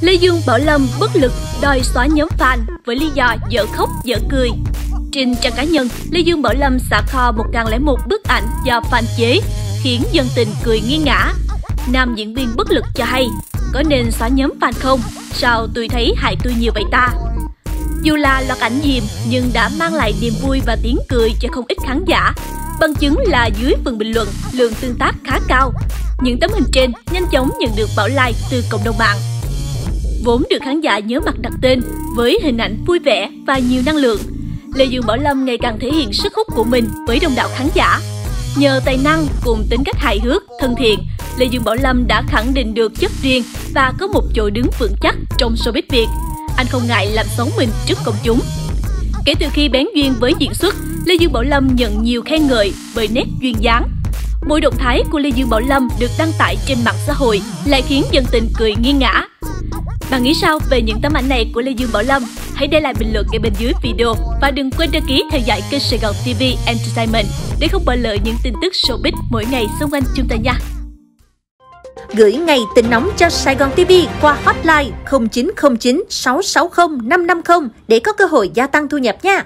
Lê Dương Bảo Lâm bất lực đòi xóa nhóm fan với lý do dở khóc dở cười. Trên trang cá nhân, Lê Dương Bảo Lâm xả kho 1001 bức ảnh do fan chế, khiến dân tình cười nghiêng ngã. Nam diễn viên bất lực cho hay, có nên xóa nhóm fan không? Sao tôi thấy hại tôi nhiều vậy ta? Dù là loạt ảnh dìm nhưng đã mang lại niềm vui và tiếng cười cho không ít khán giả. Bằng chứng là dưới phần bình luận, lượng tương tác khá cao. Những tấm hình trên nhanh chóng nhận được bão like từ cộng đồng mạng. Vốn được khán giả nhớ mặt đặt tên với hình ảnh vui vẻ và nhiều năng lượng, Lê Dương Bảo Lâm ngày càng thể hiện sức hút của mình với đông đảo khán giả. Nhờ tài năng cùng tính cách hài hước, thân thiện, Lê Dương Bảo Lâm đã khẳng định được chất riêng và có một chỗ đứng vững chắc trong showbiz Việt. Anh không ngại làm xấu mình trước công chúng. Kể từ khi bén duyên với diễn xuất, Lê Dương Bảo Lâm nhận nhiều khen ngợi bởi nét duyên dáng. Mỗi động thái của Lê Dương Bảo Lâm được đăng tải trên mạng xã hội lại khiến dân tình cười nghiêng ngã. Bạn nghĩ sao về những tấm ảnh này của Lê Dương Bảo Lâm? Hãy để lại bình luận ngay bên dưới video và đừng quên đăng ký theo dõi kênh Saigon TV Entertainment để không bỏ lỡ những tin tức showbiz mỗi ngày xung quanh chúng ta nha. Gửi ngay tin nóng cho Saigon TV qua hotline 0909 660 550 để có cơ hội gia tăng thu nhập nha.